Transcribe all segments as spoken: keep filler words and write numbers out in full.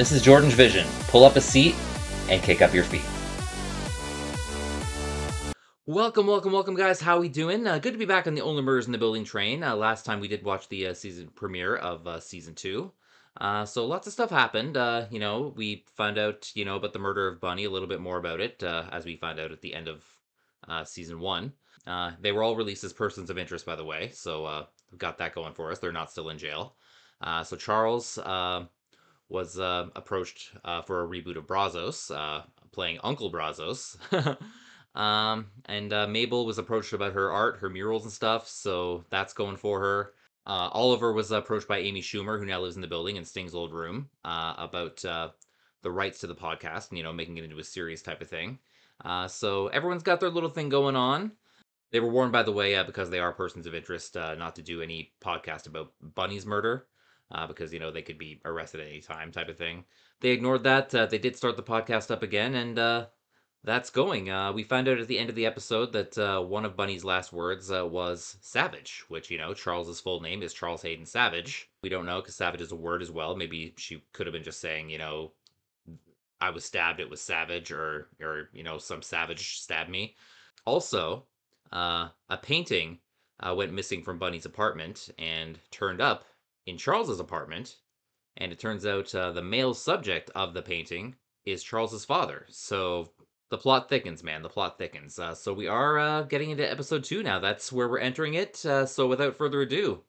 This is Jordan's Vision. Pull up a seat and kick up your feet. Welcome, welcome, welcome, guys. How we doing? Uh, good to be back on the Only Murders in the Building train. Uh, last time we did watch the uh, season premiere of uh, season two. Uh, so lots of stuff happened. Uh, you know, we found out, you know, about the murder of Bunny, a little bit more about it, uh, as we found out at the end of uh, season one. Uh, they were all released as persons of interest, by the way, so uh, we've got that going for us. They're not still in jail. Uh, so Charles uh, was uh, approached uh, for a reboot of Brazzos, uh, playing Uncle Brazzos. um, and uh, Mabel was approached about her art, her murals and stuff, so that's going for her. Uh, Oliver was approached by Amy Schumer, who now lives in the building in Sting's old room, uh, about uh, the rights to the podcast and, you know, making it into a series type of thing. Uh, so everyone's got their little thing going on. They were warned, by the way, uh, because they are persons of interest, uh, not to do any podcast about Bunny's murder, uh, because, you know, they could be arrested at any time type of thing. They ignored that. Uh, they did start the podcast up again, and uh, that's going. Uh, we found out at the end of the episode that uh, one of Bunny's last words uh, was Savage, which, you know, Charles's full name is Charles Hayden Savage. We don't know, because Savage is a word as well. Maybe she could have been just saying, you know, I was stabbed, it was Savage, or, or you know, some Savage stabbed me. Also, uh, a painting uh, went missing from Bunny's apartment and turned up in Charles's apartment, and it turns out uh, the male subject of the painting is Charles's father. So the plot thickens, man. The plot thickens. Uh, so we are uh, getting into episode two now. That's where we're entering it. Uh, so without further ado,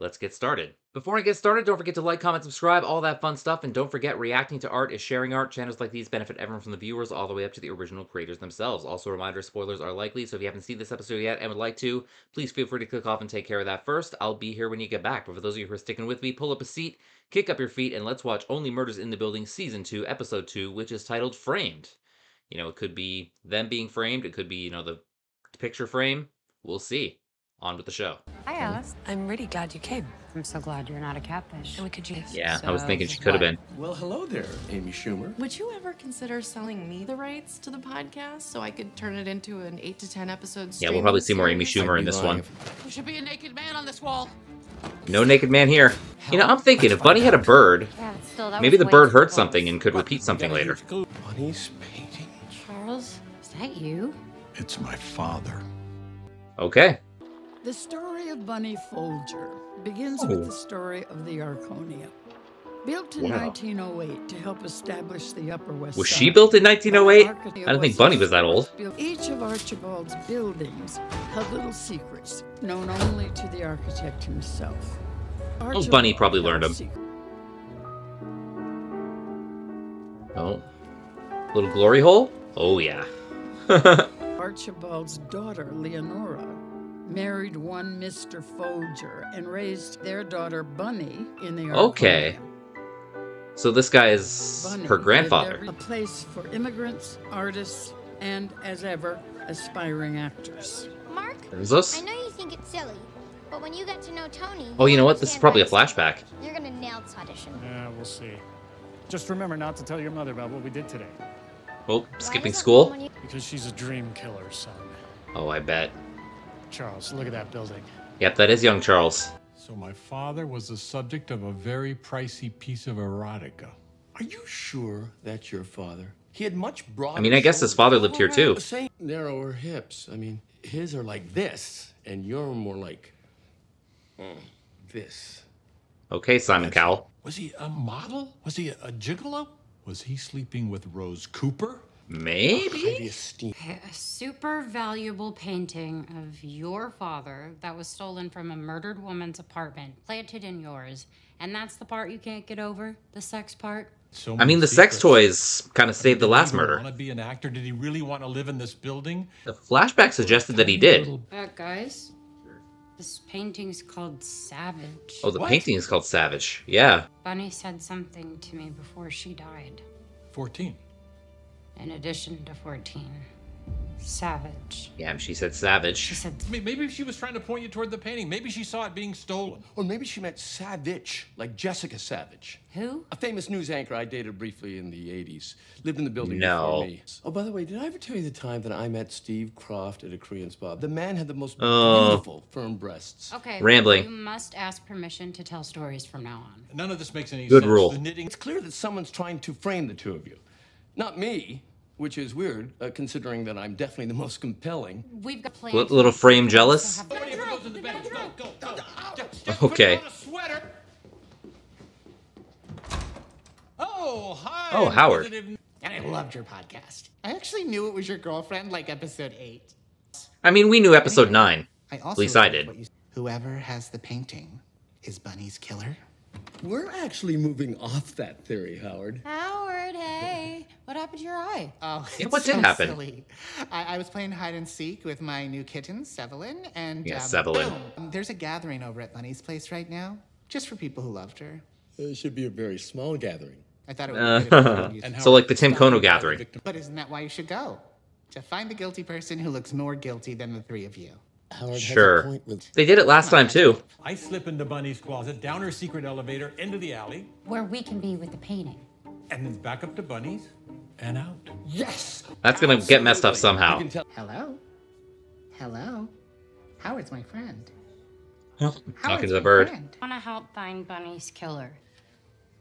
let's get started. Before I get started, don't forget to like, comment, subscribe, all that fun stuff. And don't forget, reacting to art is sharing art. Channels like these benefit everyone from the viewers all the way up to the original creators themselves. Also, a reminder, spoilers are likely. So if you haven't seen this episode yet and would like to, please feel free to click off and take care of that first. I'll be here when you get back. But for those of you who are sticking with me, pull up a seat, kick up your feet, and let's watch Only Murders in the Building Season two, Episode two, which is titled Framed. You know, it could be them being framed. It could be, you know, the picture frame. We'll see. On with the show. Hi, Alice. I'm really glad you came. I'm so glad you're not a catfish. And we could use. Yeah, so I was thinking she could have been. Well, hello there, Amy Schumer. Would you ever consider selling me the rights to the podcast so I could turn it into an eight to ten episode? Yeah, we'll probably see more Amy Schumer in this one. There should be a naked man on this wall. No naked man here. You know, I'm thinking if Bunny had a bird, yeah, still, that maybe the bird heard something and could repeat something later. Bunny's painting. Charles, is that you? It's my father. Okay. The story of Bunny Folger begins oh. with the story of the Arconia. Built in wow. nineteen oh eight to help establish the Upper West Side. Was she built in nineteen oh eight? I don't think Bunny was that old. Each of Archibald's buildings had little secrets known only to the architect himself. Archibald oh, Bunny probably learned them. Oh. Little glory hole? Oh, yeah. Archibald's daughter, Leonora, married one Mister Folger and raised their daughter Bunny in the Arconia. Okay. So this guy is Bunny, her grandfather. A place for immigrants, artists, and, as ever, aspiring actors. Mark, Brazzos? I know you think it's silly, but when you get to know Tony... Oh, you know what? This is probably a flashback. You're going to nail this audition. Yeah, we'll see. Just remember not to tell your mother about what we did today. Oh, skipping school? Because she's a dream killer, son. Oh, I bet. Charles, look at that building. Yep, that is young Charles. So my father was the subject of a very pricey piece of erotica. Are you sure that's your father? He had much broader... I mean, I guess his father lived here too. Narrower hips. I mean, his are like this, and you're more like mm, this. Okay, Simon that's, Cowell. Was he a model? Was he a gigolo? Was he sleeping with Rose Cooper? Maybe a super valuable painting of your father that was stolen from a murdered woman's apartment, planted in yours, and that's the part you can't get over, the sex part. So I mean, the secrets. Sex toys kind of saved the last murder. Did he want to be an actor? Did he really want to live in this building? The flashback suggested that he did. Uh, guys, this painting's called Savage. Oh, the what? painting is called Savage. Yeah. Bunny said something to me before she died. fourteen. In addition to fourteen. Savage. Yeah, she said Savage. She said... Maybe she was trying to point you toward the painting. Maybe she saw it being stolen. Or maybe she meant Savage, like Jessica Savage. Who? A famous news anchor I dated briefly in the eighties. Lived in the building no. before me. Oh, by the way, did I ever tell you the time that I met Steve Croft at a Korean spa? The man had the most oh. beautiful firm breasts. Okay, rambling. You must ask permission to tell stories from now on. None of this makes any Good sense. Good rule. The knitting... It's clear that someone's trying to frame the two of you. Not me. Which is weird, uh, considering that I'm definitely the most compelling. We've got plans. L little frame jealous? Okay. Oh, hi. Oh, Howard. And I loved your podcast. I actually knew it was your girlfriend, like episode eight. I mean, we knew episode nine. I also At least I did. Whoever has the painting is Bunny's killer. We're actually moving off that theory, Howard. Howard, hey. What happened to your eye? Oh, it's what did so happen? Silly. I, I was playing hide and seek with my new kitten, Sevelyn, and yeah, um, Sevelyn. Boom. There's a gathering over at Bunny's place right now, just for people who loved her. It should be a very small gathering. I thought it would. Uh, be and so, like the Tim Kono gathering. But isn't that why you should go? To find the guilty person who looks more guilty than the three of you. Howard sure. They did it last time, too. I slip into Bunny's closet, down her secret elevator, into the alley. Where we can be with the painting. And then back up to Bunny's and out. Yes! That's going to get messed up somehow. Hello? Hello? Howard's my friend. Well, talking to the bird. Friend. I want to help find Bunny's killer.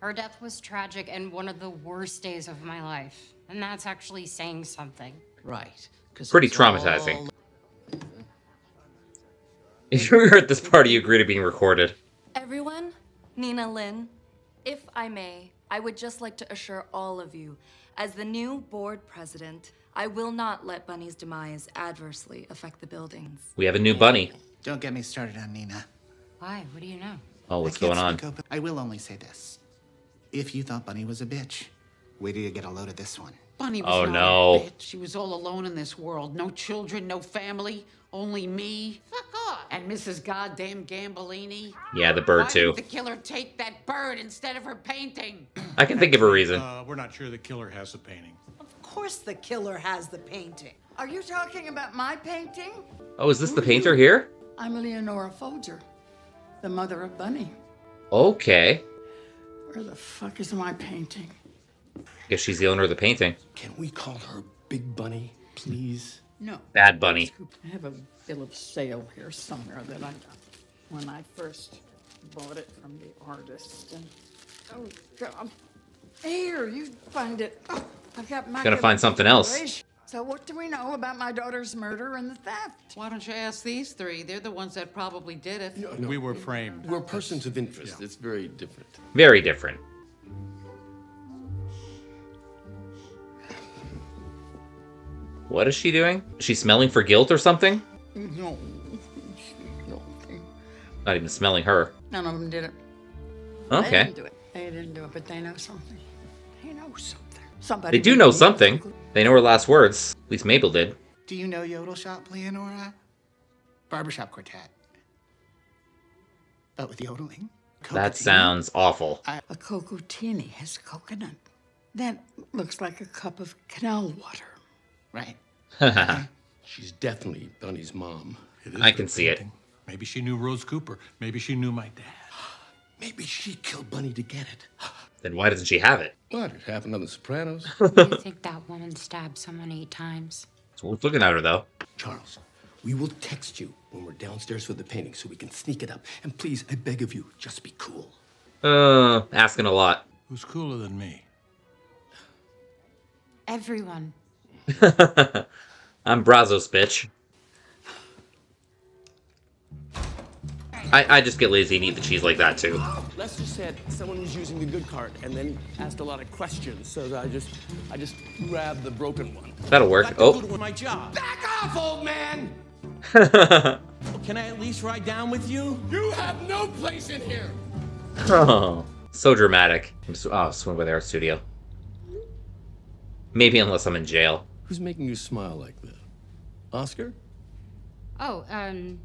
Her death was tragic and one of the worst days of my life. And that's actually saying something. Right. Pretty traumatizing. All... If you're at this party, you agree to being recorded. Everyone, Nina Lynn, if I may, I would just like to assure all of you, as the new board president, I will not let Bunny's demise adversely affect the buildings. We have a new Bunny. Don't get me started on Nina. Why? What do you know? Oh, what's going on? Open. I will only say this. If you thought Bunny was a bitch, wait till you get a load of this one. Bunny was oh, not no. a bitch. She was all alone in this world. No children, no family, only me. And Missus Goddamn Gambolini. Yeah, the bird, Why too. Did the killer take that bird instead of her painting? I can think of a reason. Uh, we're not sure the killer has the painting. Of course the killer has the painting. Are you talking about my painting? Oh, is this Who the painter you? Here? I'm Eleonora Folger, the mother of Bunny. Okay. Where the fuck is my painting? I guess she's the owner of the painting. Can we call her Big Bunny, please? No. Bad Bunny. I have a bill of sale here somewhere that I got when I first bought it from the artist. And, oh, God. Here, you find it. Oh, I've got my... Gotta find something else. So what do we know about my daughter's murder and the theft? Why don't you ask these three? They're the ones that probably did it. No, no. We were framed. We're persons of interest. Yeah. It's very different. Very different. What is she doing? Is she smelling for guilt or something? No. Not even smelling her. None of them did it. Okay. They didn't do it. They didn't do it, but they know something. They know something. Somebody. They do know something. It. They know her last words. At least Mabel did. Do you know Yodel Shop, Leonora? Barbershop quartet. But with yodeling. Cocotini. That sounds awful. I a cocotini has coconut. That looks like a cup of canal water. Right. She's definitely Bunny's mom. I can see it. Maybe she knew Rose Cooper. Maybe she knew my dad. Maybe she killed Bunny to get it. Then why doesn't she have it? What? It happened on The Sopranos. I think that woman stabbed someone eight times. So we're looking at her, though. Charles, we will text you when we're downstairs with the painting so we can sneak it up. And please, I beg of you, just be cool. Uh, asking a lot. Who's cooler than me? Everyone. I'm Brazzos, bitch. I, I just get lazy and eat the cheese like that, too. Lester said someone was using the good card and then asked a lot of questions, so that I just I just grabbed the broken one. That'll work. Got oh. With my job. Back off, old man! Can I at least ride down with you? You have no place in here! Oh, so dramatic. I'm so, oh, swim by the art studio. Maybe unless I'm in jail. Who's making you smile like that? Oscar? Oh, um,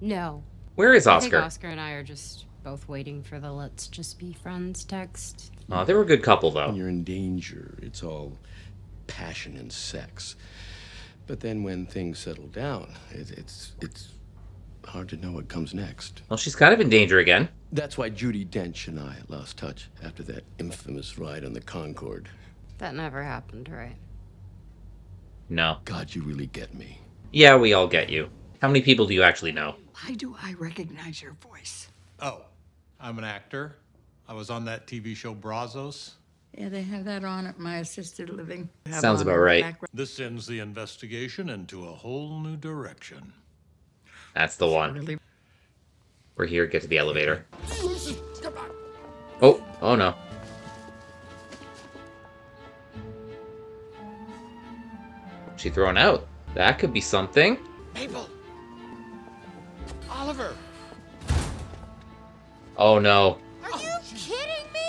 no. Where is Oscar? I think Oscar and I are just both waiting for the let's just be friends text. Oh, they were a good couple, though. When you're in danger, it's all passion and sex. But then when things settle down, it, it's it's hard to know what comes next. Well, she's kind of in danger again. That's why Judi Dench and I lost touch after that infamous ride on the Concorde. That never happened, right? No. God, you really get me. Yeah, we all get you. How many people do you actually know? Why do I recognize your voice? Oh, I'm an actor. I was on that T V show Brazzos. Yeah, they have that on at my assisted living. Sounds about right. This sends the investigation into a whole new direction. That's the one. We're here. Get to the elevator. Oh, oh no. She thrown out. That could be something. Mabel. Oliver. Oh no. Are you kidding me?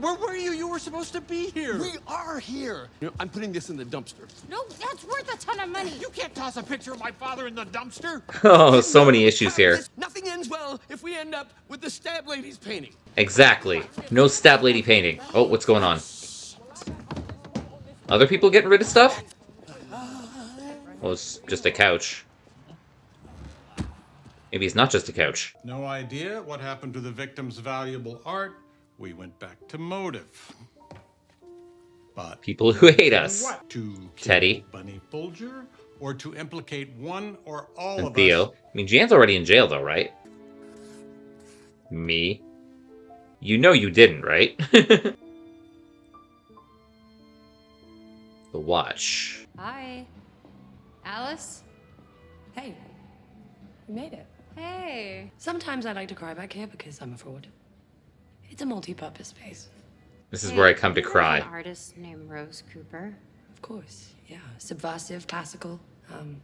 Where were you? You were supposed to be here. We are here. You know, I'm putting this in the dumpster. No, that's worth a ton of money. You can't toss a picture of my father in the dumpster. Oh, so many issues here. Nothing ends well if we end up with the stab lady's painting. Exactly. No stab lady painting. Oh, what's going on? Other people getting rid of stuff? Well, it's just a couch. Maybe it's not just a couch. No idea what happened to the victim's valuable art. We went back to motive. But people who hate us. What? To Teddy. Bunny Folger, or to implicate one or all and of Theo. Us. I mean, Jan's already in jail, though, right? Me. You know you didn't, right? The watch. Hi. Alice? Hey. You made it. Hey. Sometimes I like to cry back here because I'm a fraud. It's a multi-purpose space. This is hey, where I come to cry. An artist named Rose Cooper. Of course, yeah. Subversive, classical. Um,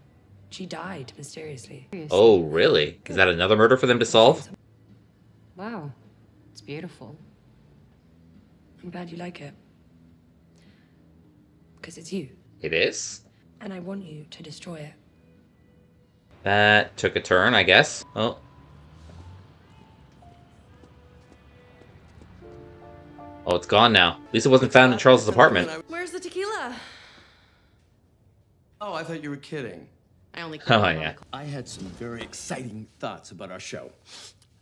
she died mysteriously. Oh, really? Is that another murder for them to solve? Wow, it's beautiful. I'm glad you like it. Because it's you. It is? And I want you to destroy it. That took a turn, I guess. Oh. Oh, it's gone now. At least it wasn't found in Charles's apartment. Where's the tequila? Oh, I thought you were kidding. I only Oh, yeah. I had some very exciting thoughts about our show.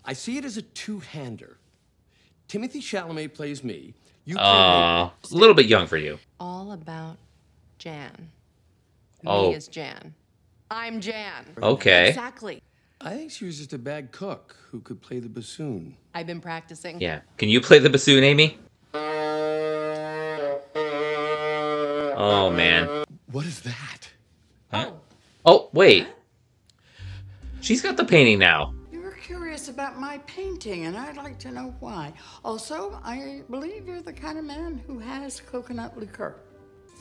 I see it as a two-hander. Timothy Chalamet plays me. You play uh, me. A little bit young for you. All about Jan. Oh. Me is Jan. I'm Jan. Okay. Exactly. I think she was just a bad cook who could play the bassoon. I've been practicing. Yeah. Can you play the bassoon, Amy? Oh, man. What is that? Huh? Oh. Oh, wait. She's got the painting now. You were curious about my painting, and I'd like to know why. Also, I believe you're the kind of man who has coconut liqueur.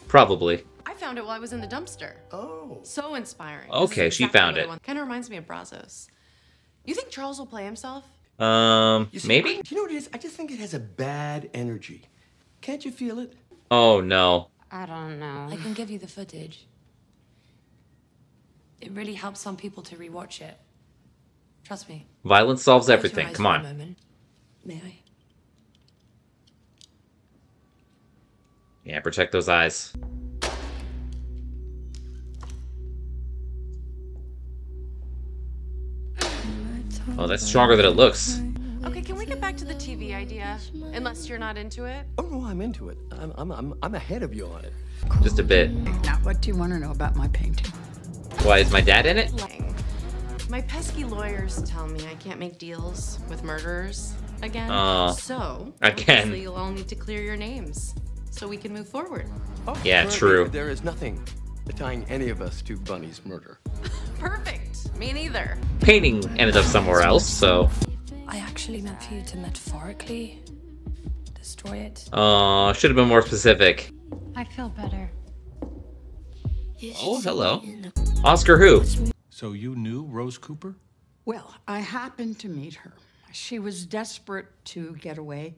Probably. I found it while I was in the dumpster. Oh. So inspiring. Okay, exactly she found it. Kind of reminds me of Brazzos. You think Charles will play himself? Um, you see, maybe? I, you know what it is? I just think it has a bad energy. Can't you feel it? Oh, no. I don't know. I can give you the footage. It really helps some people to rewatch it. Trust me. Violence solves everything. Come on. May I? Yeah, protect those eyes. Oh, that's stronger than it looks. Okay, can we get back to the T V idea? Unless you're not into it? Oh, no, I'm into it. I'm, I'm, I'm, I'm ahead of you on it. Just a bit. Now, what do you want to know about my painting? Why, is my dad in it? My pesky lawyers tell me I can't make deals with murderers again. Uh, so, again. Obviously you'll all need to clear your names so we can move forward. Oh, yeah, true. There is nothing tying any of us to Bunny's murder. Perfect. Me neither. Painting ended up somewhere else, so. I actually meant for you to metaphorically destroy it. Oh, should have been more specific. I feel better. Oh, hello. Oscar who? So you knew Rose Cooper? Well, I happened to meet her. She was desperate to get away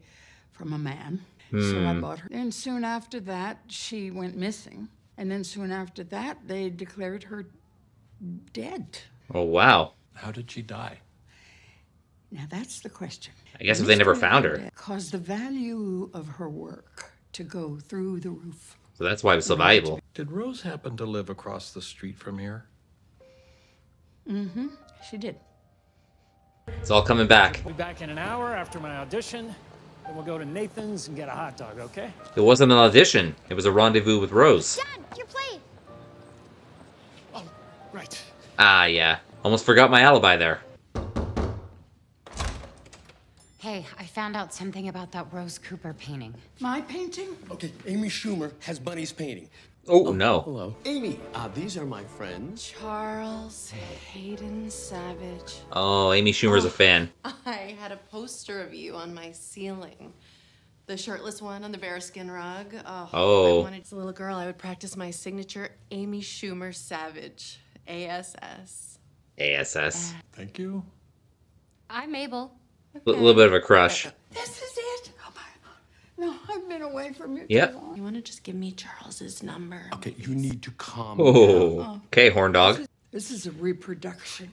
from a man. Hmm. So I bought her. And soon after that, she went missing. And then soon after that, they declared her dead. Oh, wow. How did she die? Now, that's the question. I guess if they never found her. Caused the value of her work to go through the roof. So that's why it was so valuable. Did Rose happen to live across the street from here? Mm-hmm, she did. It's all coming back. I'll be back in an hour after my audition, and we'll go to Nathan's and get a hot dog, okay? It wasn't an audition. It was a rendezvous with Rose. Dad, your plate. Oh, right. Ah, yeah. Almost forgot my alibi there. Hey, I found out something about that Rose Cooper painting. My painting? Okay, Amy Schumer has Bunny's painting. Oh, oh no. Hello. Amy, uh, these are my friends. Charles Hayden Savage. Oh, Amy Schumer's oh, a fan. I had a poster of you on my ceiling. The shirtless one on the bearskin rug. Oh. oh. I wanted as a little girl, I would practice my signature, Amy Schumer Savage. A S S. A S S. Uh, Thank you. I'm Abel. Okay. A little bit of a crush. This is it. Oh my. No, I've been away from you. Yep. You want to just give me Charles's number? Okay, you need to calm oh. down. Okay, horn dog. This is, this is a reproduction.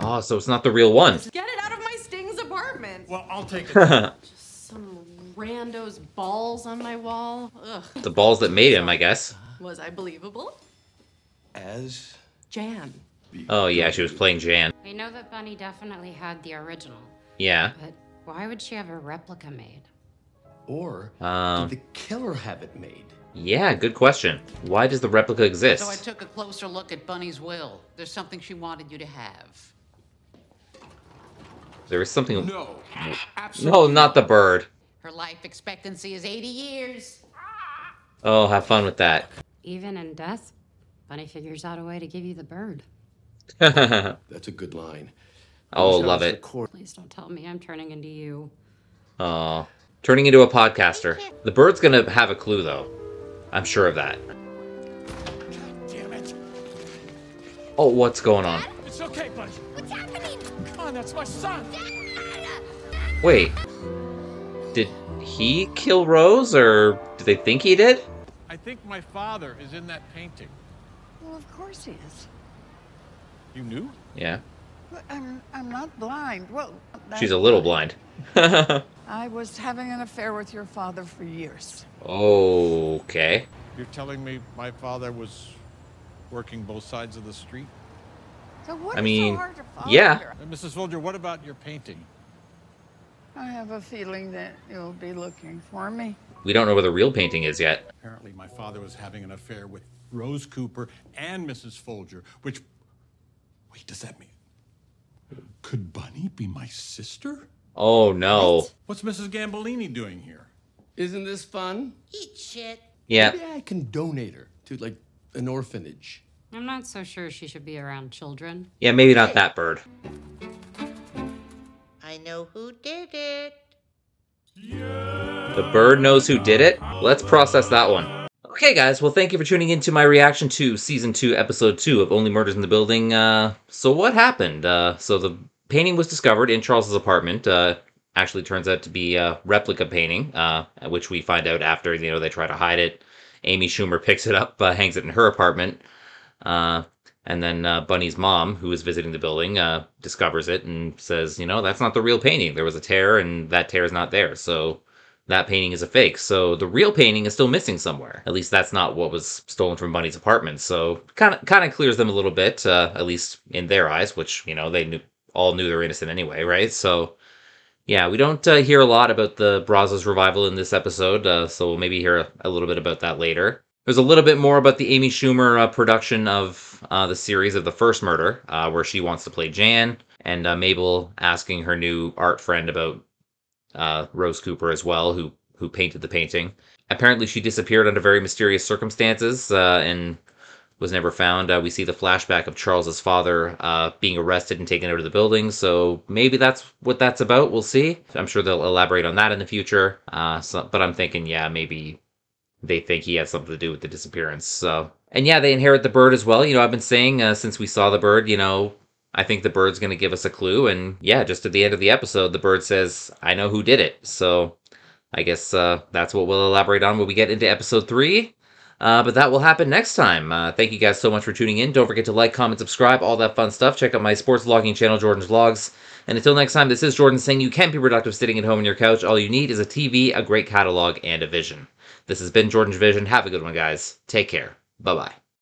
Oh, so it's not the real one. Get it out of my Sting's apartment. Well, I'll take it. Just some rando's balls on my wall. Ugh. The balls that made him, I guess. Was I believable? As Jan. Oh yeah, she was playing Jan. We know that Bunny definitely had the original. Yeah. But why would she have a replica made? Or um, did the killer have it made? Yeah, good question. Why does the replica exist? So I took a closer look at Bunny's will. There's something she wanted you to have. There is something... No, absolutely. No, not the bird. Her life expectancy is eighty years. Oh, have fun with that. Even in death, Bunny figures out a way to give you the bird. That's a good line. Oh, love it. Please don't tell me I'm turning into you. Oh, turning into a podcaster. The bird's gonna have a clue, though. I'm sure of that. God damn it. Oh, what's going on? It's okay, buddy. What's happening? Come on, that's my son. Wait. Did he kill Rose, or do they think he did? I think my father is in that painting. Well, of course he is. You knew? Yeah. I'm, I'm not blind. Well, she's a little blind. I was having an affair with your father for years. Oh, okay. You're telling me my father was working both sides of the street? So what I is mean, so hard to follow yeah. Here? Missus Folger, what about your painting? I have a feeling that you'll be looking for me. We don't know where the real painting is yet. Apparently my father was having an affair with Rose Cooper and Missus Folger, which... Wait, does that mean... Could Bunny be my sister? Oh, no. What? What's Missus Gambolini doing here? Isn't this fun? Eat shit. Yeah. Maybe I can donate her to, like, an orphanage. I'm not so sure she should be around children. Yeah, maybe not that bird. I know who did it. The bird knows who did it? Let's process that one. Okay, guys, well, thank you for tuning in to my reaction to Season two, Episode two of Only Murders in the Building. Uh, so what happened? Uh, so the painting was discovered in Charles's apartment. Uh, actually turns out to be a replica painting, uh, which we find out after, you know, they try to hide it. Amy Schumer picks it up, uh, hangs it in her apartment. Uh, and then uh, Bunny's mom, who is visiting the building, uh, discovers it and says, you know, that's not the real painting. There was a tear, and that tear is not there, so... That painting is a fake, so the real painting is still missing somewhere. At least that's not what was stolen from Bunny's apartment, so kind of kind of clears them a little bit, uh, at least in their eyes, which, you know, they knew, all knew they were innocent anyway, right? So, yeah, we don't uh, hear a lot about the Brazzos revival in this episode, uh, so we'll maybe hear a, a little bit about that later. There's a little bit more about the Amy Schumer uh, production of uh, the series of the first murder, uh, where she wants to play Jan, and uh, Mabel asking her new art friend about Uh, Rose Cooper as well, who who painted the painting. Apparently she disappeared under very mysterious circumstances uh, and was never found. Uh, we see the flashback of Charles's father uh, being arrested and taken out of the building, so maybe that's what that's about. We'll see. I'm sure they'll elaborate on that in the future, uh, so, but I'm thinking, yeah, maybe they think he has something to do with the disappearance. So, and yeah, they inherit the bird as well. You know, I've been saying uh, since we saw the bird, you know, I think the bird's going to give us a clue, and yeah, just at the end of the episode, the bird says, I know who did it. So I guess uh, that's what we'll elaborate on when we get into episode three, uh, but that will happen next time. Uh, thank you guys so much for tuning in. Don't forget to like, comment, subscribe, all that fun stuff. Check out my sports vlogging channel, Jordan's Vlogs. And until next time, this is Jordan saying you can be productive sitting at home on your couch. All you need is a T V, a great catalog, and a vision. This has been Jordan's Vision. Have a good one, guys. Take care. Bye-bye.